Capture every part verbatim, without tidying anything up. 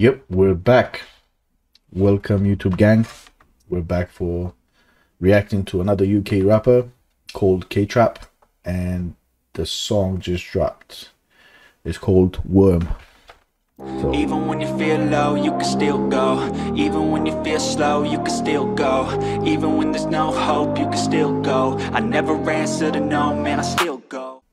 Yep, we're back. Welcome YouTube gang. We're back for reacting to another U K rapper called K-Trap, and the song just dropped. It's called Worm. So. Even when you feel low, you can still go. Even when you feel slow, you can still go. Even when there's no hope, you can still go. I never answer to no, man, I still go.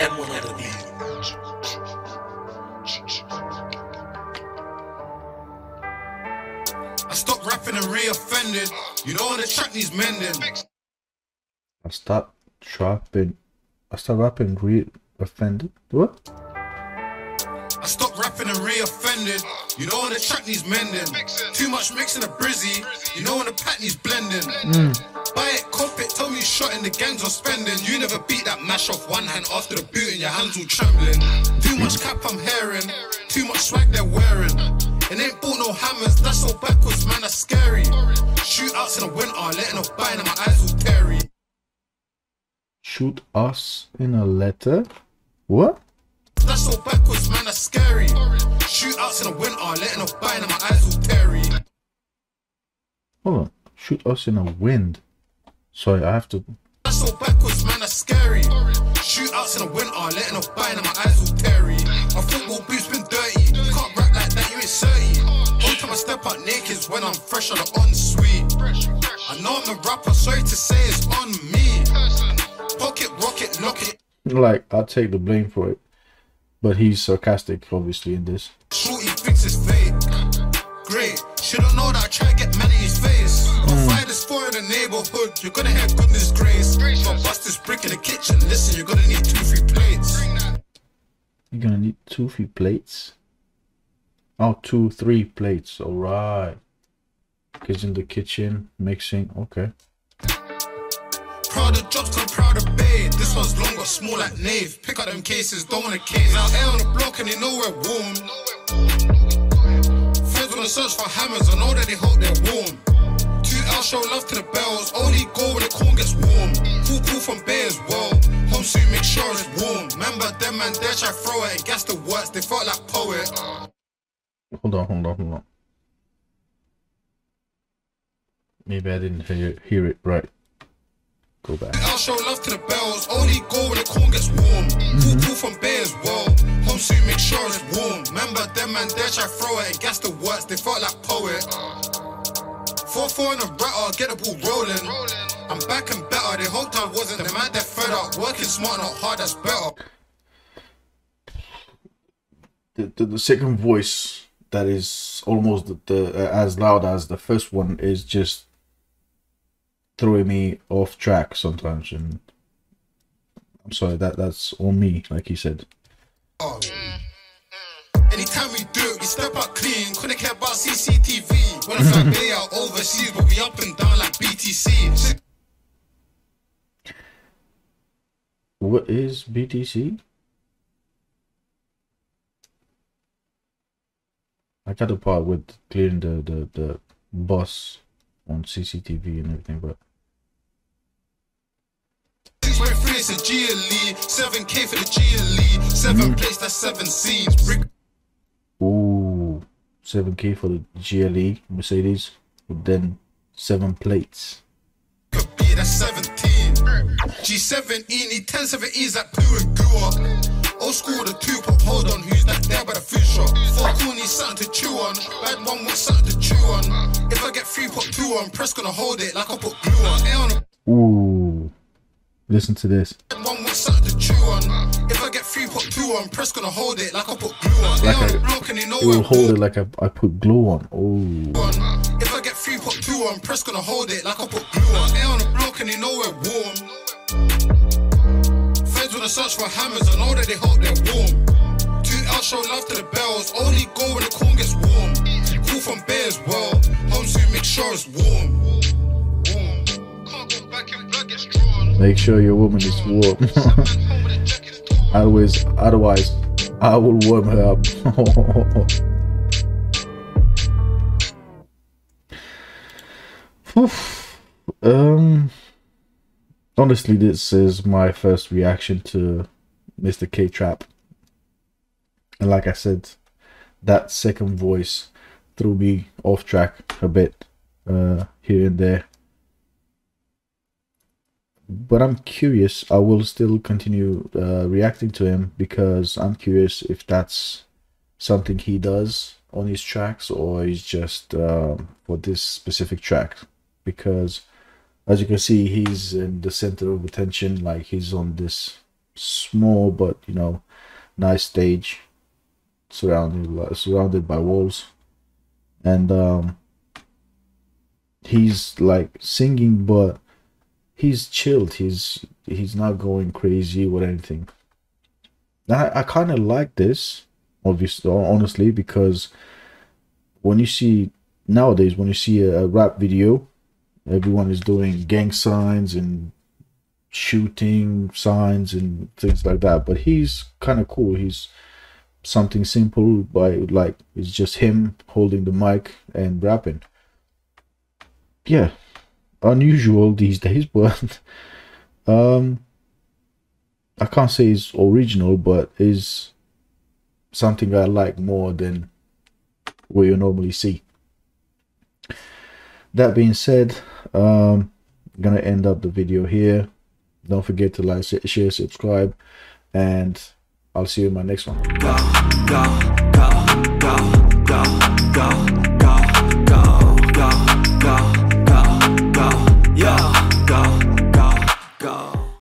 And what I mean, I stopped rapping and re-offended. You don't want to track these men then. I stopped trapping. I stopped rapping and re-offended. What? I stopped rapping and re-offended. You don't want to track these men then. Too much mixing a brizzy. You don't want to pack these blending. Mm. Buy it, comp it, tell me you shot in the gangs or spending. You never beat that mash off one hand after the boot and your hands all trembling. Too much cap I'm hearing, too much swag they're wearing. And ain't bought no hammers, that's all backwards, man, that's scary. Shootouts in the winter, letting off buying and my eyes all teary. Shoot us in a letter? What? That's all backwards, man, that's scary. Shootouts in the winter, letting off buying and my eyes all teary. Hold on, shoot us in a wind. Sorry, I have to. That's all backwards, man, that's scary. Shootouts in the winter, letting off buying and my eyes all teary. My football boots been dirty. Can't rap like that, you ain't thirty. Only time I step out naked is when I'm fresh on the ensuite. I know I'm a rapper, sorry to say it's on me. Pocket, rocket, lock it. Like, I'll take the blame for it. But he's sarcastic, obviously, in this. Shorty thinks it's fake. Great. She don't know that I try to get mad at his face. For in the neighborhood, you're gonna have goodness grace. Don't bust this brick in the kitchen. Listen, you're gonna need two free plates. You're gonna need two free plates. Oh, two, three plates. All right. Kids in the kitchen mixing. Okay. Proud of jobs, I'm proud of babe. This one's longer, small like nave. Pick up them cases, don't want a case. Now air on the block and they know we're warm. Friends wanna search for hammers. I know that they hope they're warm. I'll show love to the bells, only go when the corn gets warm. Cool, cool from bears, well. Home soon, make sure it's warm. Remember them and dash I throw it, guess the words, they felt like poet. Hold on, hold on, hold on. Maybe I didn't hear, hear it right. Go back. I'll show love to the bells, only go when the corn gets warm. Mm-hmm. Cool, cool from bears, well. Home soon, make sure it's warm. Remember them and dash I throw it, guess the words, they felt like poet. four four and a ratter, get the ball rolling. I'm back and better. The whole time wasn't the man that fed up. Working smart, not hard, that's better. The, the, the second voice that is almost the, the, uh, as loud as the first one is just throwing me off track sometimes. And I'm sorry, that, that's on me, like he said. Oh. Anytime we do it, we step up clean. Couldn't care about C C T V. When I fly they are overseas, but we up and down like B T C. What is B T C? I got the part with clearing the, the, the bus on C C T V and everything, but six point three is a G L E, seven K for the G L E, seven place, that's seven C's. Ooh, seven K for the G L E Mercedes, but then seven plates. Could be that seventeen. G seven E need ten seventies that blue and goo. Old school the two pop, hold on, who's that there by the food shop? Four cool needs something to chew on. Bad one wants something to chew on. If I get three pop two on, press gonna hold it like I put glue on. Ooh, listen to this. One wants something to chew on. If I get three pop two on, press gonna hold it like I put glue on. Like I, it will hold it like I, I put glue on. Oh. If I get three pop two on, press gonna hold it like I put glue on. Air on the block and they know we're warm. Feds wanna search for hammers, I know that they hope they're warm. Two L show love to the bells, only go when the corn gets warm. Cool from bears, well, home soon, make sure it's warm. Warm. Can't go back and blood gets drawn. Make sure your woman is warm. Always, otherwise, I will warm her up. um, honestly, this is my first reaction to Mister K-Trap. And like I said, that second voice threw me off track a bit uh, here and there. But I'm curious, I will still continue uh, reacting to him, because I'm curious if that's something he does on his tracks, or is just uh, for this specific track. Because as you can see, he's in the center of attention, like he's on this small but, you know, nice stage surrounded surrounded by walls, and um, he's like singing, but he's chilled. He's he's not going crazy with anything. Now I, I kind of like this, obviously, honestly, because when you see nowadays, when you see a, a rap video, everyone is doing gang signs and shooting signs and things like that. But he's kind of cool. He's something simple, by like it's just him holding the mic and rapping. Yeah. Unusual these days, but um I can't say it's original, but is something I like more than what you normally see. That being said, um I'm gonna end up the video here. Don't forget to like, share, subscribe, and I'll see you in my next one. Go, go, go, go, go, go, go, go, go.